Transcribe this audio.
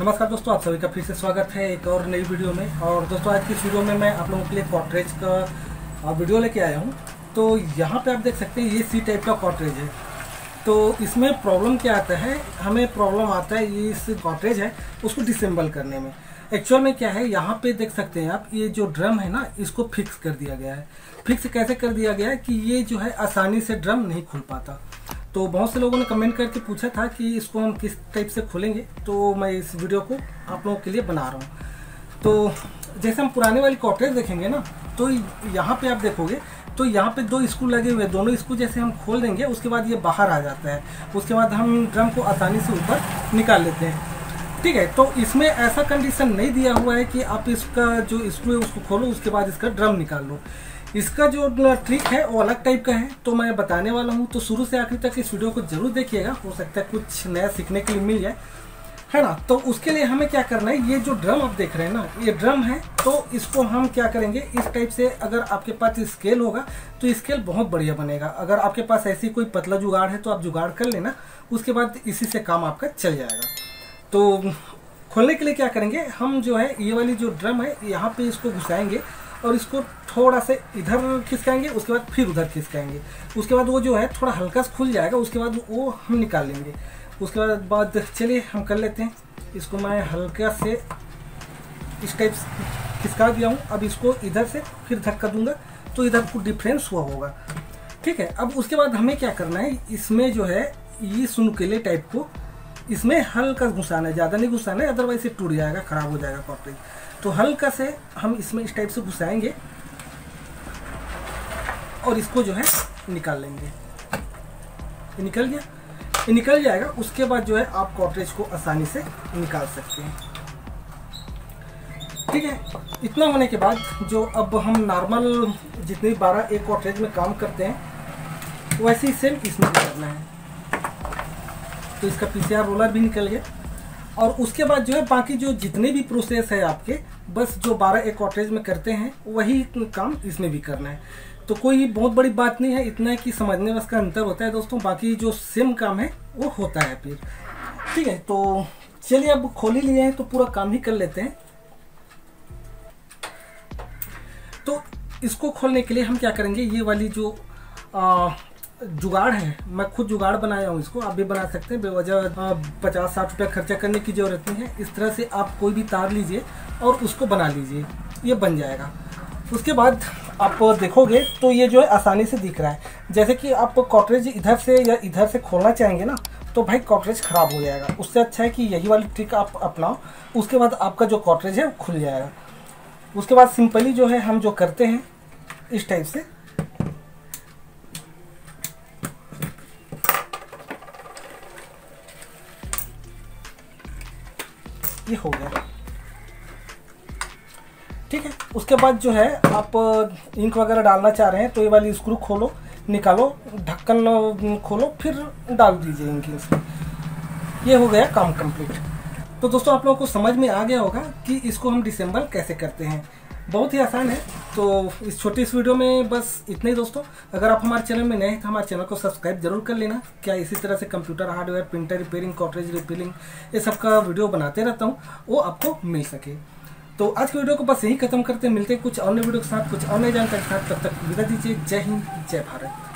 नमस्कार दोस्तों, आप सभी का फिर से स्वागत है एक और नई वीडियो में। और दोस्तों आज की इस वीडियो में मैं आप लोगों के लिए कॉटरेज का वीडियो लेके आया हूं। तो यहां पे आप देख सकते हैं ये सी टाइप का कॉटरेज है। तो इसमें प्रॉब्लम क्या आता है, हमें प्रॉब्लम आता है ये इस कॉटरेज है उसको डिसेंबल करने में। एक्चुअल में क्या है, यहाँ पर देख सकते हैं आप ये जो ड्रम है ना इसको फिक्स कर दिया गया है। फिक्स कैसे कर दिया गया है कि ये जो है आसानी से ड्रम नहीं खुल पाता। तो बहुत से लोगों ने कमेंट करके पूछा था कि इसको हम किस टाइप से खोलेंगे, तो मैं इस वीडियो को आप लोगों के लिए बना रहा हूँ। तो जैसे हम पुराने वाली कॉटरेज देखेंगे ना, तो यहाँ पे आप देखोगे तो यहाँ पे दो स्क्रू लगे हुए हैं। दोनों स्क्रू जैसे हम खोल देंगे उसके बाद ये बाहर आ जाता है, उसके बाद हम ड्रम को आसानी से ऊपर निकाल लेते हैं। ठीक है, तो इसमें ऐसा कंडीशन नहीं दिया हुआ है कि आप इसका जो स्क्रू है उसको खोलो उसके बाद इसका ड्रम निकाल लो। इसका जो ट्रिक है वो अलग टाइप का है, तो मैं बताने वाला हूँ। तो शुरू से आखिर तक इस वीडियो को जरूर देखिएगा, हो सकता है कुछ नया सीखने के लिए मिल जाए, है ना। तो उसके लिए हमें क्या करना है, ये जो ड्रम आप देख रहे हैं ना ये ड्रम है, तो इसको हम क्या करेंगे इस टाइप से। अगर आपके पास स्केल होगा तो स्केल बहुत बढ़िया बनेगा। अगर आपके पास ऐसी कोई पतला जुगाड़ है तो आप जुगाड़ कर लेना, उसके बाद इसी से काम आपका चल जाएगा। तो खोलने के लिए क्या करेंगे, हम जो है ये वाली जो ड्रम है यहाँ पे इसको घुसाएंगे और इसको थोड़ा से इधर खिसकाएंगे, उसके बाद फिर उधर खिसकाएंगे, उसके बाद वो जो है थोड़ा हल्का से खुल जाएगा, उसके बाद वो हम निकाल लेंगे। उसके बाद चलिए हम कर लेते हैं इसको। मैं हल्का से इस टाइप खिसका दिया हूँ, अब इसको इधर से फिर धक्का दूंगा तो इधर कुछ डिफरेंस हुआ होगा। ठीक है, अब उसके बाद हमें क्या करना है, इसमें जो है ये सुनकेले टाइप को इसमें हल्का घुसाना है, ज़्यादा नहीं घुसाना है, अदरवाइज ये टूट जाएगा, ख़राब हो जाएगा कॉटरेज। तो हल्का से हम इसमें इस टाइप से घुसाएंगे और इसको जो है निकाल लेंगे। निकल गया, ये निकल जाएगा। उसके बाद जो है आप कॉटरेज को आसानी से निकाल सकते हैं। ठीक है, इतना होने के बाद जो अब हम नॉर्मल जितने 12A कॉटरेज में काम करते हैं वैसे ही सेम इसमें करना है। तो इसका पीसीआर रोलर भी निकल गया। और उसके बाद जो है बाकी जो जितने भी प्रोसेस है आपके, बस जो 12A कॉटरेज में करते हैं वही काम इसमें भी करना है। तो कोई बहुत बड़ी बात नहीं है, इतना है कि समझने में इसका अंतर होता है दोस्तों, बाकी जो सेम काम है वो होता है फिर। ठीक है, तो चलिए अब खोल ही लिए हैं तो पूरा काम ही कर लेते हैं। तो इसको खोलने के लिए हम क्या करेंगे, ये वाली जो जुगाड़ है, मैं खुद जुगाड़ बनाया हूँ, इसको आप भी बना सकते हैं, बेवजह 50-60 रुपये खर्चा करने की ज़रूरत नहीं है। इस तरह से आप कोई भी तार लीजिए और उसको बना लीजिए, ये बन जाएगा। उसके बाद आप देखोगे तो ये जो है आसानी से दिख रहा है। जैसे कि आप कॉटरेज इधर से या इधर से खोलना चाहेंगे ना तो भाई कॉटरेज ख़राब हो जाएगा। उससे अच्छा है कि यही वाली ट्रिक आप अपनाओ, उसके बाद आपका जो कॉटरेज है खुल जाएगा। उसके बाद सिंपली जो है हम जो करते हैं इस टाइप से, ये हो गया। ठीक है, उसके बाद जो है आप इंक वगैरह डालना चाह रहे हैं तो ये वाली स्क्रू खोलो, निकालो, ढक्कन खोलो, फिर डाल दीजिए इंक इसमें। ये हो गया काम कंप्लीट। तो दोस्तों आप लोगों को समझ में आ गया होगा कि इसको हम डिसेंबल कैसे करते हैं, बहुत ही आसान है। तो इस छोटी इस वीडियो में बस इतना ही दोस्तों। अगर आप हमारे चैनल में नए हैं तो हमारे चैनल को सब्सक्राइब जरूर कर लेना। क्या इसी तरह से computer hardware, printer repairing, cartridge repairing, ये सब का वीडियो बनाते रहता हूँ, वो आपको मिल सके। तो आज की वीडियो को बस यही खत्म करते हैं, मिलते हैं कुछ और नए वीडियो के साथ, कुछ और नई जानकारी के साथ। तब तक विदा दीजिए। जय हिंद, जय भारत।